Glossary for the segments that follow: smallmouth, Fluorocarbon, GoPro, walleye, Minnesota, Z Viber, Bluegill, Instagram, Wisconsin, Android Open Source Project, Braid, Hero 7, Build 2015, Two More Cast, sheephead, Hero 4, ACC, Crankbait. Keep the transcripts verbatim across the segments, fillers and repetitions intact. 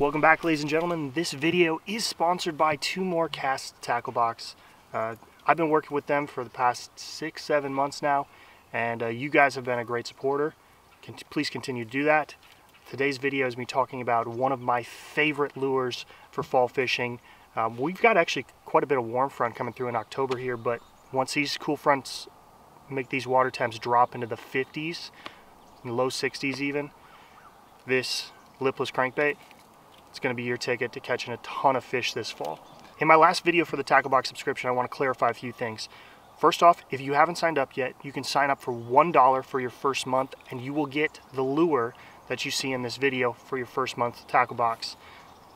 Welcome back, ladies and gentlemen. This video is sponsored by Two More Cast Tackle Box. Uh, I've been working with them for the past six, seven months now, and uh, you guys have been a great supporter. Can please continue to do that. Today's video is me talking about one of my favorite lures for fall fishing. Um, we've got actually quite a bit of warm front coming through in October here, but once these cool fronts make these water temps drop into the fifties, and low sixties even, this lipless crankbait, it's going to be your ticket to catching a ton of fish this fall. In my last video for the Tackle Box subscription, I want to clarify a few things. First off, if you haven't signed up yet, you can sign up for one dollar for your first month, and you will get the lure that you see in this video for your first month Tackle Box.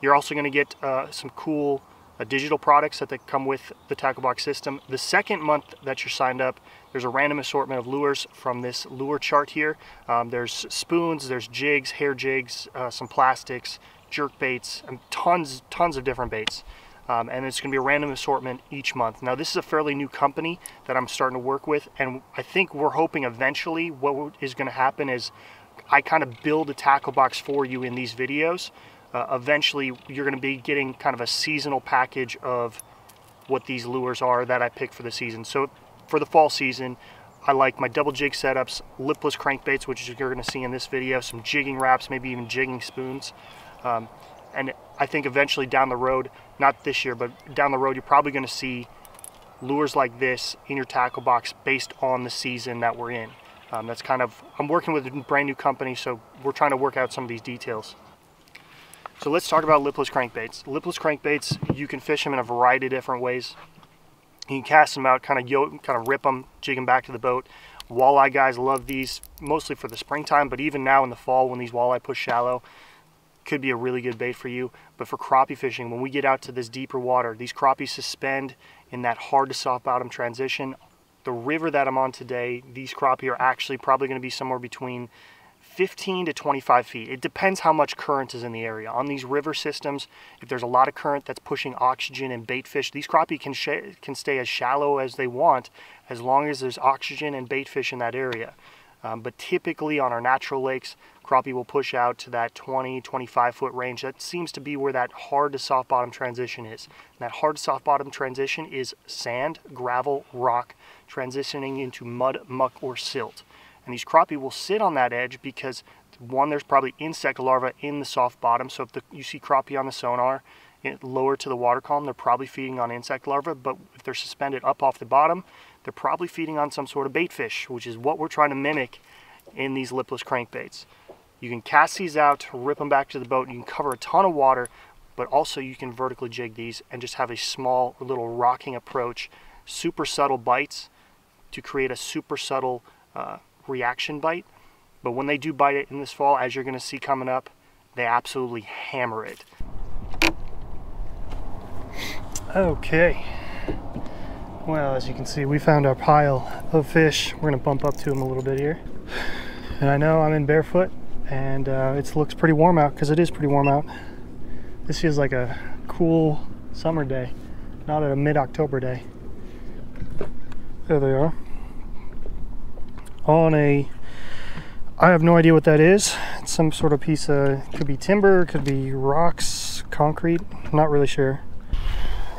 You're also going to get uh, some cool uh, digital products that they come with the Tackle Box system. The second month that you're signed up, there's a random assortment of lures from this lure chart here. Um, there's spoons, there's jigs, hair jigs, uh, some plastics, jerk baits, and tons, tons of different baits. Um, and it's going to be a random assortment each month. Now, this is a fairly new company that I'm starting to work with, and I think we're hoping eventually what is going to happen is I kind of build a tackle box for you in these videos. Uh, eventually, you're going to be getting kind of a seasonal package of what these lures are that I pick for the season. So for the fall season, I like my double jig setups, lipless crankbaits, which you're going to see in this video, some jigging wraps, maybe even jigging spoons. Um, and I think eventually down the road, not this year, but down the road, you're probably going to see lures like this in your tackle box based on the season that we're in. Um, that's kind of, I'm working with a brand new company, so we're trying to work out some of these details. So let's talk about lipless crankbaits. Lipless crankbaits, you can fish them in a variety of different ways. You can cast them out, kind of yo kind of rip them, jig them back to the boat. Walleye guys love these, mostly for the springtime, but even now in the fall when these walleye push shallow, could be a really good bait for you. But for crappie fishing, when we get out to this deeper water, these crappies suspend in that hard to soft bottom transition. The river that I'm on today, these crappie are actually probably going to be somewhere between fifteen to twenty-five feet. It depends how much current is in the area. On these river systems, if there's a lot of current that's pushing oxygen and bait fish, these crappie can, sh can stay as shallow as they want as long as there's oxygen and bait fish in that area. Um, but typically on our natural lakes, crappie will push out to that twenty, twenty-five foot range. That seems to be where that hard to soft bottom transition is. And that hard to soft bottom transition is sand, gravel, rock, transitioning into mud, muck, or silt. And these crappie will sit on that edge because, one, there's probably insect larvae in the soft bottom. So if the, you see crappie on the sonar lower to the water column, they're probably feeding on insect larvae. But if they're suspended up off the bottom, they're probably feeding on some sort of bait fish, which is what we're trying to mimic in these lipless crankbaits. You can cast these out, rip them back to the boat, and you can cover a ton of water, but also you can vertically jig these and just have a small little rocking approach, super subtle bites to create a super subtle uh, reaction bite. But when they do bite it in this fall, as you're going to see coming up, they absolutely hammer it. Okay. Well, as you can see, we found our pile of fish. We're gonna bump up to them a little bit here. And I know I'm in barefoot, and uh, it looks pretty warm out, because it is pretty warm out. This feels like a cool summer day, not a mid-October day. There they are. On a, I have no idea what that is. It's some sort of piece of, could be timber, could be rocks, concrete, I'm not really sure.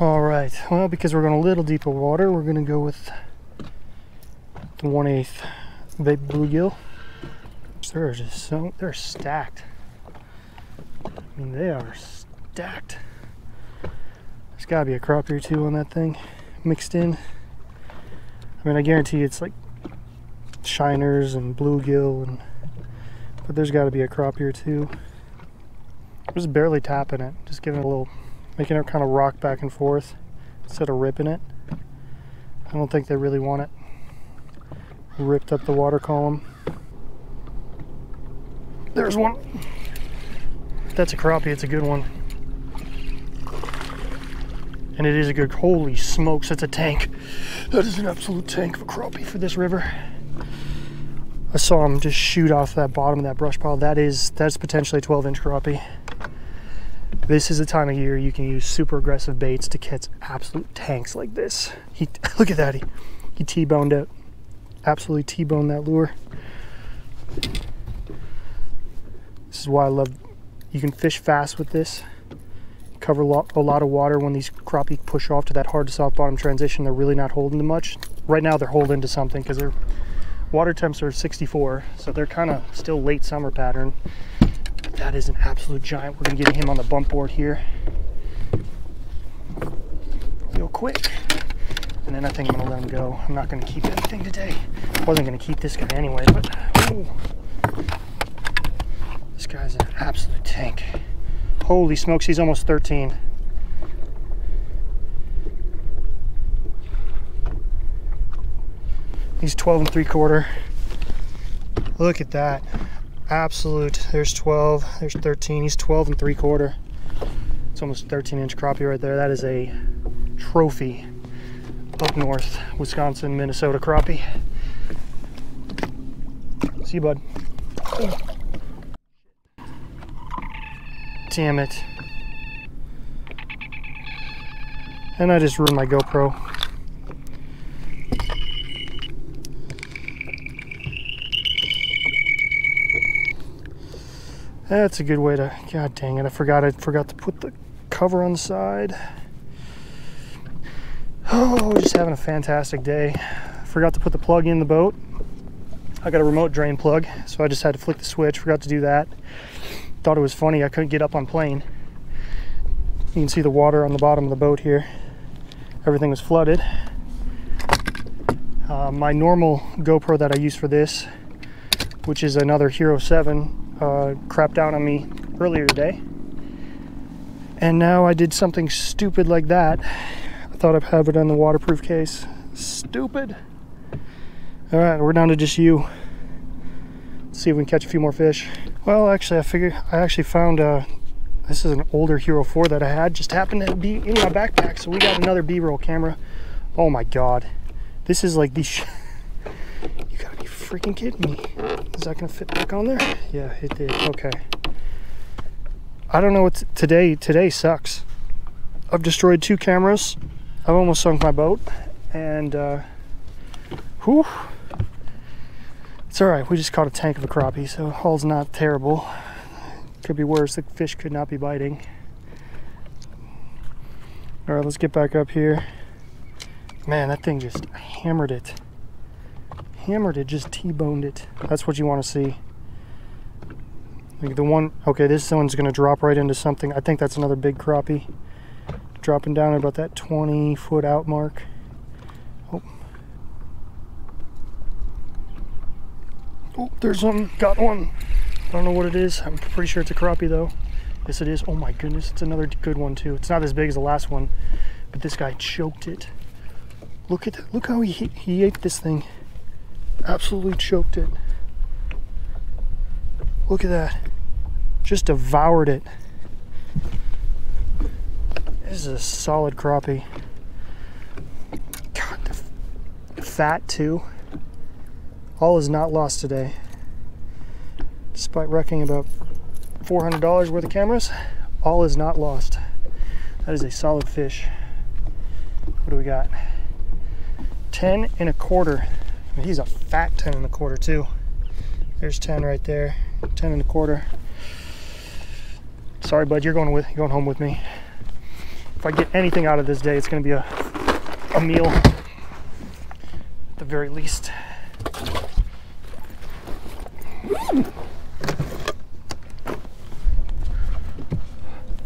All right, well, because we're going a little deeper water, we're going to go with the one eighth baby bluegill. They're just so, they're stacked. I mean, they are stacked. There's got to be a crappie or two on that thing mixed in. I mean, I guarantee it's like shiners and bluegill, and but there's got to be a crappie or two. I'm just barely tapping it, just giving it a little, making it kind of rock back and forth instead of ripping it. I don't think they really want it. Ripped up the water column. There's one. That's a crappie, it's a good one. And it is a good, holy smokes, that's a tank. That is an absolute tank of a crappie for this river. I saw him just shoot off that bottom of that brush pile. That is, that's potentially a twelve inch crappie. This is the time of year you can use super aggressive baits to catch absolute tanks like this. He, look at that, he, he T-boned it. Absolutely T-boned that lure. This is why I love You can fish fast with this, cover a lot, a lot of water. When these crappie push off to that hard to soft bottom transition, they're really not holding to much. Right now they're holding to something because their water temps are sixty-four, so they're kind of still late summer pattern. But that is an absolute giant. We're gonna get him on the bump board here real quick, and then I think I'm gonna let him go. I'm not gonna keep anything today. I wasn't gonna keep this guy anyway, but ooh, this guy's an absolute tank. Holy smokes, he's almost thirteen. He's twelve and three quarter. Look at that. Absolute. There's twelve, there's thirteen. He's twelve and three quarter. It's almost thirteen inch crappie right there. That is a trophy up north, Wisconsin, Minnesota crappie. See you, bud. Damn it. And I just ruined my GoPro. That's a good way to, god dang it, I forgot I forgot to put the cover on the side. Oh, just having a fantastic day. Forgot to put the plug in the boat. I got a remote drain plug, so I just had to flick the switch, forgot to do that. Thought it was funny, I couldn't get up on plane. You can see the water on the bottom of the boat here. Everything was flooded. Uh, my normal GoPro that I use for this, which is another Hero seven, Uh, crapped out on me earlier today, and now I did something stupid like that. I thought I'd have it on the waterproof case. Stupid. All right, we're down to just you. Let's see if we can catch a few more fish. Well, actually, I figured I actually found uh, this is an older Hero four that I had. Just happened to be in my backpack, so we got another B-roll camera. Oh my god, this is like the. Sh you gotta be freaking kidding me. Is that gonna fit back on there? Yeah, it did. Okay. I don't know what today today sucks. I've destroyed two cameras. I've almost sunk my boat, and uh, whew, it's all right. We just caught a tank of a crappie, so haul's not terrible. Could be worse. The fish could not be biting. All right, let's get back up here. Man, that thing just hammered it. Hammered it, just T-boned it. That's what you want to see. Like the one, okay, this one's gonna drop right into something. I think that's another big crappie. Dropping down at about that twenty foot out mark. Oh, oh there's one, got one. I don't know what it is. I'm pretty sure it's a crappie though. Yes, it is. Oh my goodness, it's another good one too. It's not as big as the last one, but this guy choked it. Look at that, look how he, he ate this thing. Absolutely choked it. Look at that. Just devoured it. This is a solid crappie. God, the f fat too. All is not lost today. Despite wrecking about four hundred dollars worth of cameras, all is not lost. That is a solid fish. What do we got? ten and a quarter. He's a fat ten and a quarter too. There's ten right there. ten and a quarter. Sorry, bud, you're going with you're going home with me. If I get anything out of this day, it's gonna be a a meal at the very least. Let's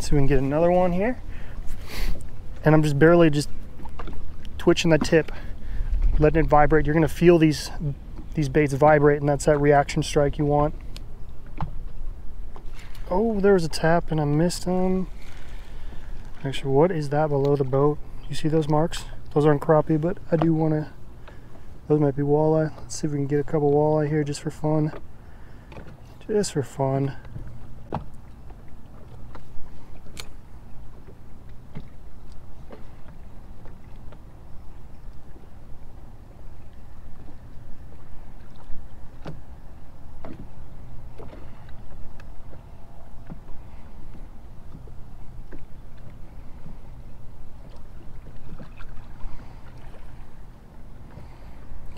see if we can get another one here. And I'm just barely just twitching the tip, letting it vibrate. You're gonna feel these these baits vibrate, and that's that reaction strike you want. Oh, there was a tap and I missed him. Actually, what is that below the boat? You see those marks? Those aren't crappie, but I do want to, those might be walleye. Let's see if we can get a couple walleye here just for fun. Just for fun.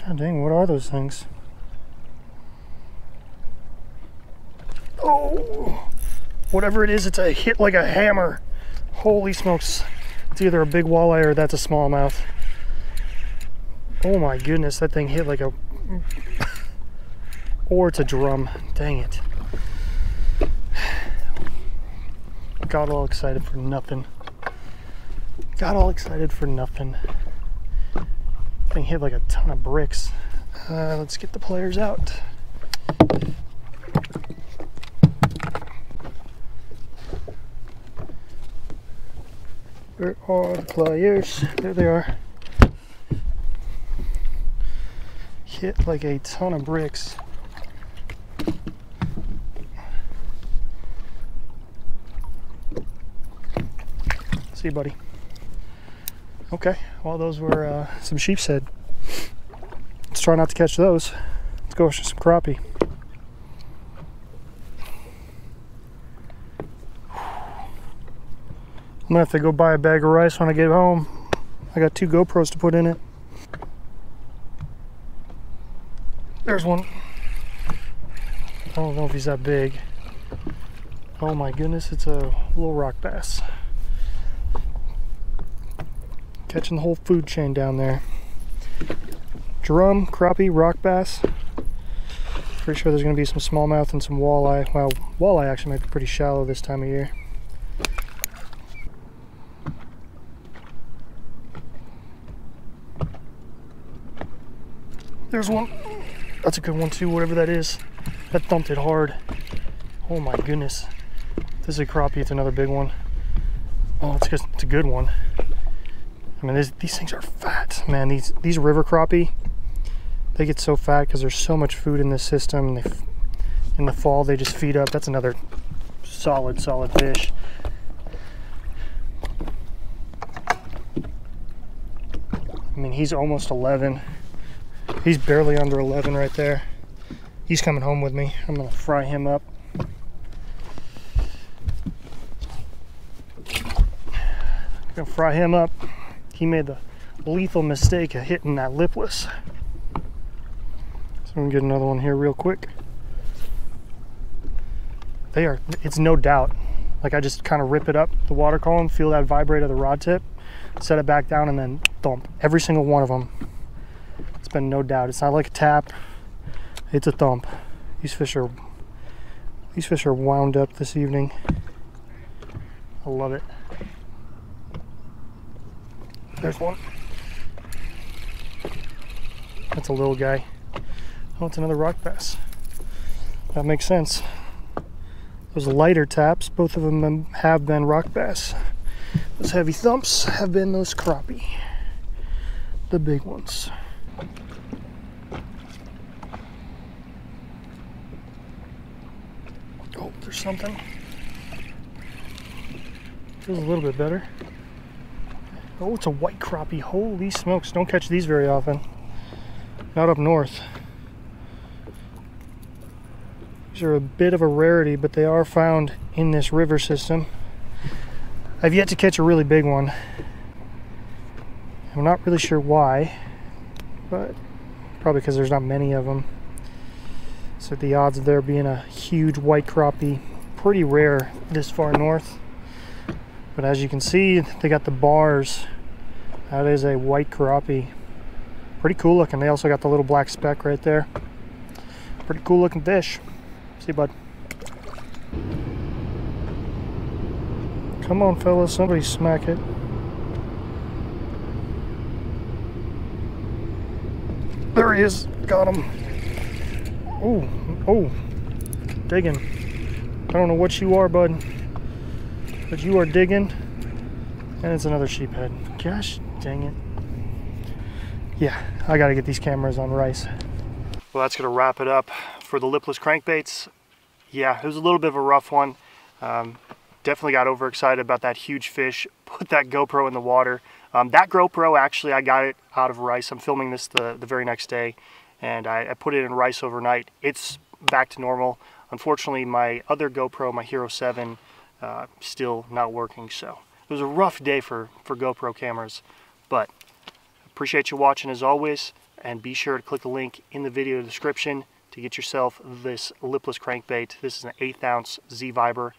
God dang, what are those things? Oh, whatever it is, it's a hit like a hammer. Holy smokes. It's either a big walleye or that's a smallmouth. Oh my goodness, that thing hit like a... or it's a drum. Dang it. Got all excited for nothing. Got all excited for nothing. Thing hit like a ton of bricks. Uh, let's get the players out. Where are the players? There they are. Hit like a ton of bricks. See you, buddy. Okay, well, those were uh, some sheep's head. Let's try not to catch those. Let's go for some crappie. I'm gonna have to go buy a bag of rice when I get home. I got two GoPros to put in it. There's one. I don't know if he's that big. Oh my goodness, it's a little rock bass. Catching the whole food chain down there. Drum, crappie, rock bass. Pretty sure there's gonna be some smallmouth and some walleye. Well, walleye actually might be pretty shallow this time of year. There's one. That's a good one too, whatever that is. That thumped it hard. Oh my goodness. This is a crappie, it's another big one. Oh, it's, just, it's a good one. I mean, these, these things are fat. Man, these, these river crappie, they get so fat because there's so much food in this system. And they, in the fall, they just feed up. That's another solid, solid fish. I mean, he's almost eleven. He's barely under eleven right there. He's coming home with me. I'm gonna fry him up. I'm gonna fry him up. He made the lethal mistake of hitting that lipless. So I'm gonna get another one here real quick. They are, it's no doubt. Like I just kind of rip it up, the water column, feel that vibrate of the rod tip, set it back down and then thump. Every single one of them. It's been no doubt. It's not like a tap. It's a thump. These fish are these fish are wound up this evening. I love it. There's one. That's a little guy. Oh, it's another rock bass. That makes sense. Those lighter taps, both of them have been rock bass. Those heavy thumps have been those crappie. The big ones. Oh, there's something. Feels a little bit better. Oh, it's a white crappie. Holy smokes. Don't catch these very often. Not up north. These are a bit of a rarity, but they are found in this river system. I've yet to catch a really big one. I'm not really sure why, but probably because there's not many of them. So the odds of there being a huge white crappie, pretty rare this far north. But as you can see, they got the bars. That is a white crappie. Pretty cool looking. They also got the little black speck right there. Pretty cool looking fish. See, bud. Come on, fellas. Somebody smack it. There he is. Got him. Oh, oh. Digging. I don't know what you are, bud. But you are digging, and it's another sheephead. Gosh dang it. Yeah, I gotta get these cameras on rice. Well, that's gonna wrap it up for the lipless crankbaits. Yeah, it was a little bit of a rough one. Um, definitely got overexcited about that huge fish. Put that GoPro in the water. Um, that GoPro, actually, I got it out of rice. I'm filming this the, the very next day, and I, I put it in rice overnight. It's back to normal. Unfortunately, my other GoPro, my Hero seven, Uh, still not working, so it was a rough day for for GoPro cameras, but appreciate you watching as always, and be sure to click the link in the video description to get yourself this lipless crankbait. This is an eighth ounce Z Viber,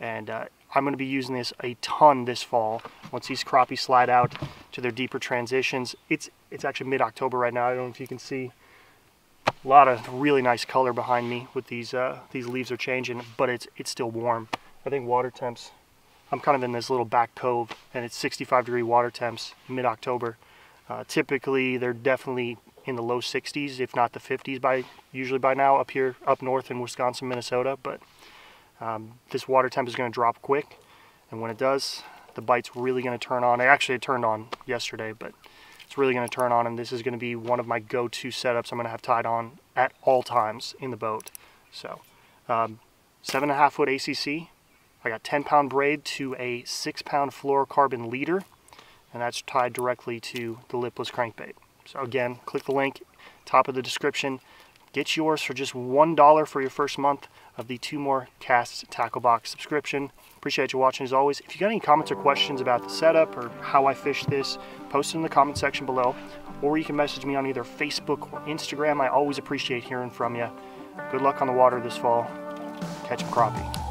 And uh, I'm going to be using this a ton this fall. Once these crappie slide out to their deeper transitions, it's it's actually mid-October right now. I don't know if you can see a lot of really nice color behind me with these uh, these leaves are changing, but it's it's still warm. I think water temps, I'm kind of in this little back cove, and it's sixty-five degree water temps mid-October. Uh, typically, they're definitely in the low sixties, if not the fifties, by usually by now up here up north in Wisconsin, Minnesota. But um, this water temp is going to drop quick, and when it does, the bite's really going to turn on. It actually turned on yesterday, but it's really going to turn on, and this is going to be one of my go-to setups I'm going to have tied on at all times in the boat. So um, seven and a half foot A C C. I got ten pound braid to a six pound fluorocarbon leader, and that's tied directly to the lipless crankbait. So again, click the link, top of the description. Get yours for just one dollar for your first month of the Two More Cast Tackle Box subscription. Appreciate you watching as always. If you got any comments or questions about the setup or how I fish this, post it in the comment section below, or you can message me on either Facebook or Instagram. I always appreciate hearing from you. Good luck on the water this fall. Catch 'em crappie.